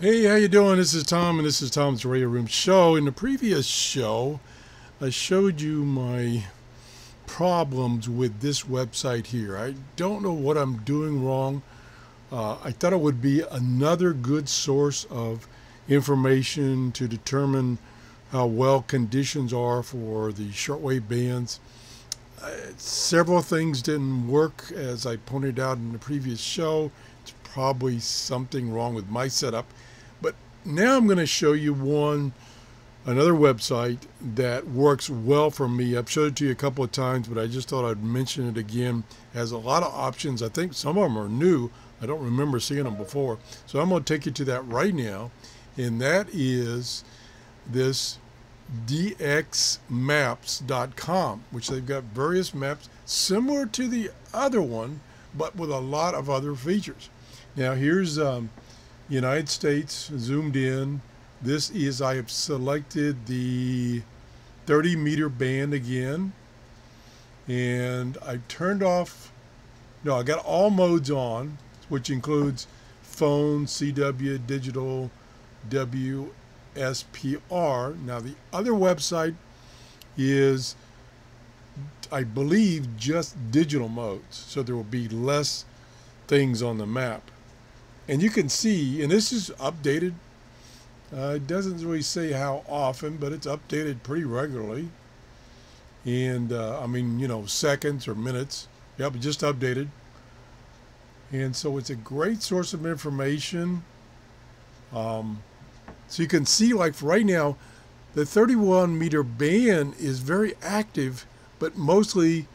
Hey, how you doing? This is Tom, and this is Tom's Radio Room Show. In the previous show, I showed you my problems with this website here. I don't know what I'm doing wrong. I thought it would be another good source of information to determine how well conditions are for the shortwave bands. Several things didn't work, as I pointed out in the previous show. It's probably something wrong with my setup. But now I'm going to show you another website that works well for me. I've showed it to you a couple of times, but I just thought I'd mention it again. It has a lot of options. I think some of them are new. I don't remember seeing them before. So I'm going to take you to that right now. And that is this dxmaps.com, which they've got various maps similar to the other one, but with a lot of other features. Now here's United States zoomed in. This is, I have selected the 30-meter band again, and I turned off, no, I got all modes on, which includes phone, CW, digital, WSPR. Now the other website is, I believe, just digital modes, so there will be less things on the map. And you can see, and this is updated, it doesn't really say how often, but it's updated pretty regularly. And I mean, you know, seconds or minutes. Yep, just updated. And so it's a great source of information. So you can see, like for right now, the 31-meter band is very active, but mostly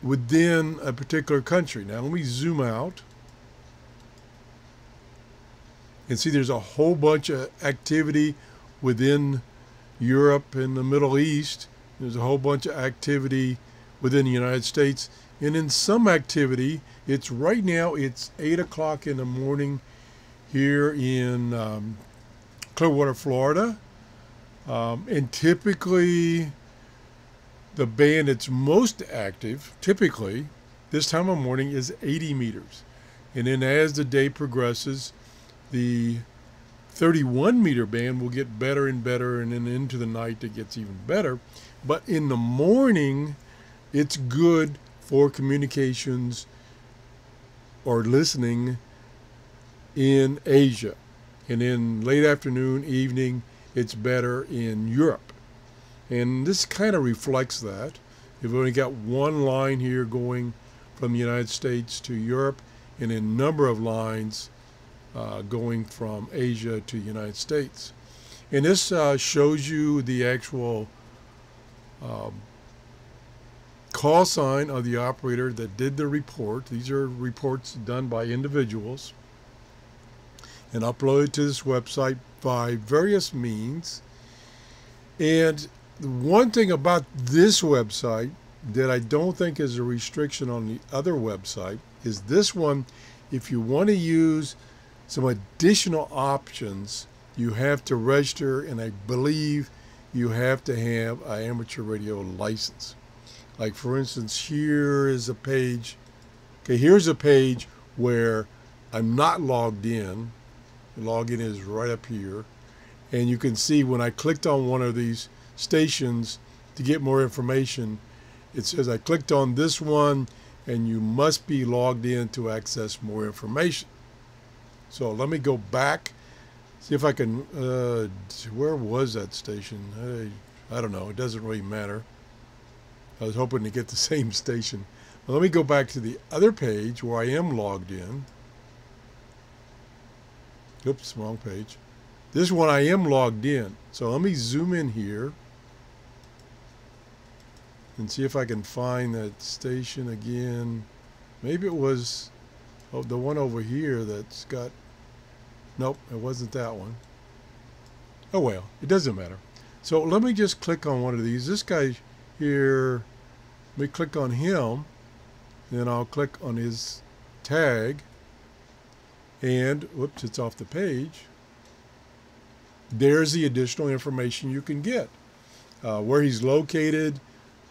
within a particular country. Now let me zoom out and see there's a whole bunch of activity within Europe and the Middle East. There's a whole bunch of activity within the United States. And in some activity, it's right now, it's 8 o'clock in the morning here in Clearwater, Florida. And typically, the band that's most active, typically, this time of morning is 80 meters. And then as the day progresses, the 31-meter band will get better and better, and then into the night it gets even better. But in the morning, it's good for communications or listening in Asia. And in late afternoon, evening, it's better in Europe. And this kind of reflects that. You've only got one line here going from the United States to Europe, and a number of lines going from Asia to the United States. And this shows you the actual call sign of the operator that did the report. These are reports done by individuals and uploaded to this website by various means. And one thing about this website that I don't think is a restriction on the other website is this one, if you want to use some additional options, you have to register, and I believe you have to have an amateur radio license. Like for instance, here is a page. Okay, here's a page where I'm not logged in. Login is right up here. And you can see when I clicked on one of these stations to get more information, it says I clicked on this one and you must be logged in to access more information. So let me go back, see if I can, where was that station? I don't know, it doesn't really matter. I was hoping to get the same station. Well, let me go back to the other page where I am logged in. Oops, wrong page. This one I am logged in. So let me zoom in here and see if I can find that station again. Maybe it was, oh, the one over here that's got, nope, it wasn't that one. Oh well, it doesn't matter. So let me just click on one of these. This guy here, let me click on him, then I'll click on his tag, and whoops, it's off the page. There's the additional information you can get. Where he's located,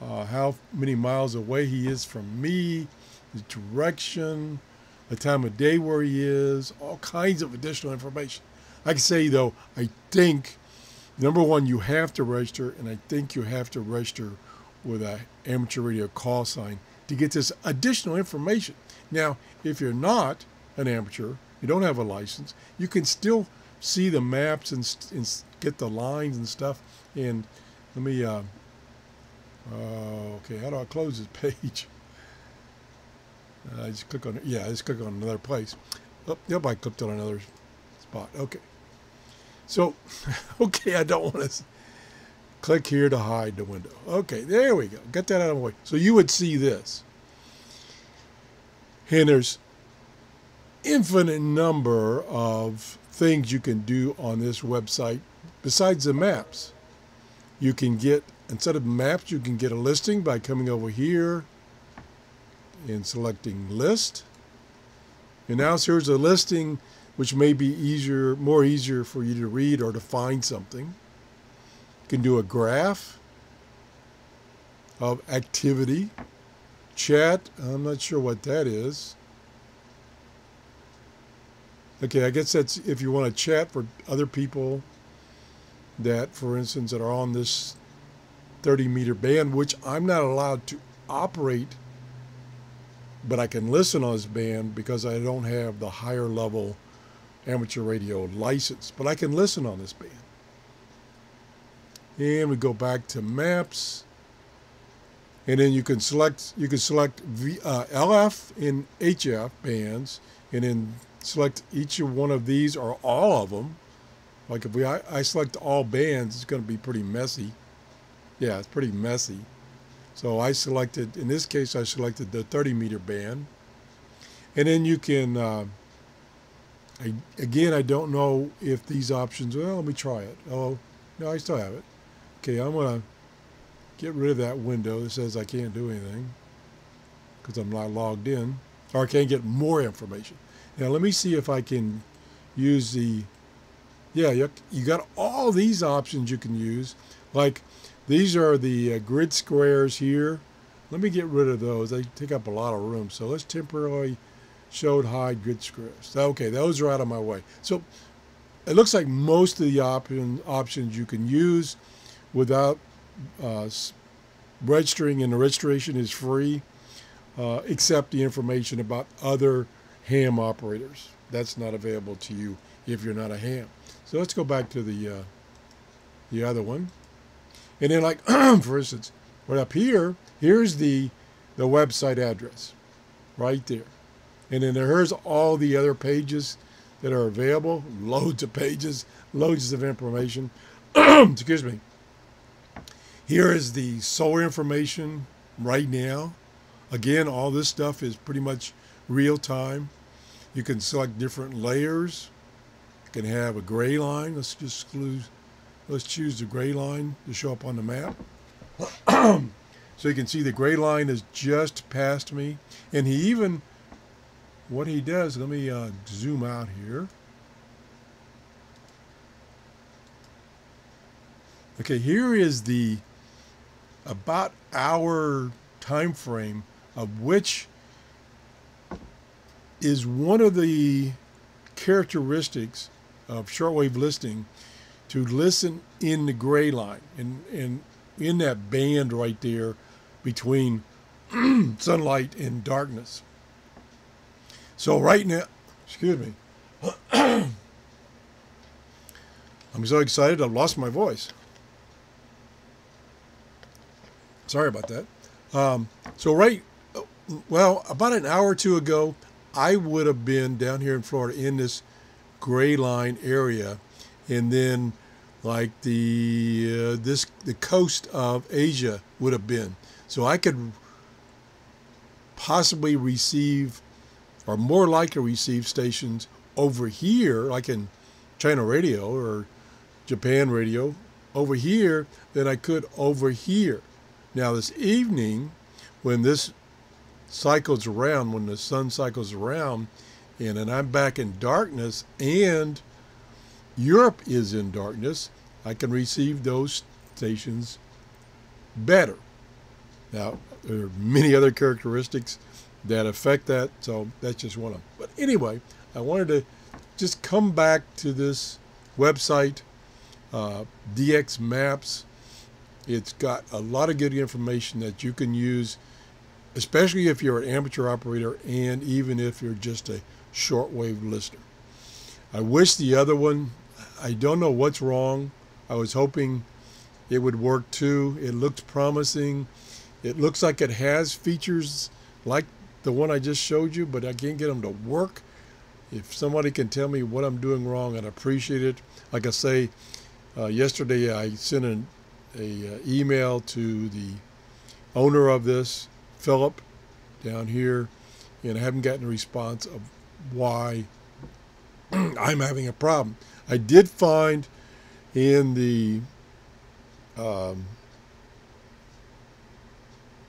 how many miles away he is from me, the direction, the time of day where he is, all kinds of additional information. I can say, though, I think, number one, you have to register, and I think you have to register with an amateur radio call sign to get this additional information. Now, if you're not an amateur, you don't have a license, you can still see the maps and get the lines and stuff. And let me, okay, how do I close this page? I just click on, yeah, I just click on another place. Oh, yep, I clicked on another spot. Okay. So, okay, I don't want to click here to hide the window. Okay, there we go. Get that out of the way. So you would see this. And there's infinite number of things you can do on this website besides the maps. You can get, instead of maps, you can get a listing by coming over here and selecting list. And now here's a listing which may be easier, more easier for you to read or to find something. You can do a graph of activity. Chat, I'm not sure what that is. Okay, I guess that's if you want to chat for other people that, for instance, that are on this 30-meter band, which I'm not allowed to operate, but I can listen on this band because I don't have the higher level amateur radio license, but I can listen on this band. And we go back to maps, and then you can select LF and HF bands, and then select each one of these or all of them. Like if I select all bands, it's going to be pretty messy. Yeah, it's pretty messy. So I selected, in this case, I selected the 30-meter band. And then you can, again, I don't know if these options, well, let me try it. Oh, no, I still have it. Okay, I'm going to get rid of that window that says I can't do anything because I'm not logged in, or I can't get more information. Now, let me see if I can use the, yeah, you got all these options you can use. Like, these are the grid squares here. Let me get rid of those. They take up a lot of room. So let's temporarily show hide grid squares. Okay, those are out of my way. So it looks like most of the options you can use without registering, and the registration is free, except the information about other ham operators. That's not available to you if you're not a ham. So let's go back to the other one. And then, like, for instance, right up here, here's the website address right there. And then here's all the other pages that are available, loads of pages, loads of information. Excuse me. Here is the solar information right now. Again, all this stuff is pretty much real time. You can select different layers. You can have a gray line. Let's just choose the gray line to show up on the map. So you can see the gray line is just past me. And he even, what he does, let me zoom out here. Okay, here is the about hour time frame of which is one of the characteristics of shortwave listening, to listen in the gray line and in that band right there between sunlight and darkness. So right now, excuse me, I'm so excited I've lost my voice. Sorry about that. So right, well, about an hour or two ago, I would have been down here in Florida in this gray line area, and then like the coast of Asia would have been. So I could possibly receive, or more likely receive, stations over here, like in China radio or Japan radio, over here than I could over here. Now this evening, when this cycles around, when the sun cycles around, and then I'm back in darkness and Europe is in darkness, I can receive those stations better. Now, there are many other characteristics that affect that, so that's just one of them. But anyway, I wanted to just come back to this website, DX Maps. It's got a lot of good information that you can use, especially if you're an amateur operator and even if you're just a shortwave listener. I wish the other one, I don't know what's wrong. I was hoping it would work too. It looks promising. It looks like it has features like the one I just showed you, but I can't get them to work. If somebody can tell me what I'm doing wrong, I'd appreciate it. Like I say, yesterday I sent an email to the owner of this, Philip, down here, and I haven't gotten a response of why I'm having a problem. I did find in the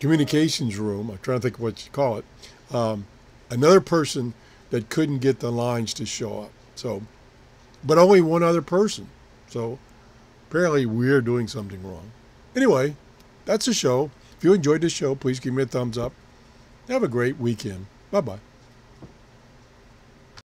communications room, I'm trying to think of what you call it, another person that couldn't get the lines to show up. So, but only one other person. So apparently we're doing something wrong. Anyway, that's the show. If you enjoyed this show, please give me a thumbs up. Have a great weekend. Bye-bye.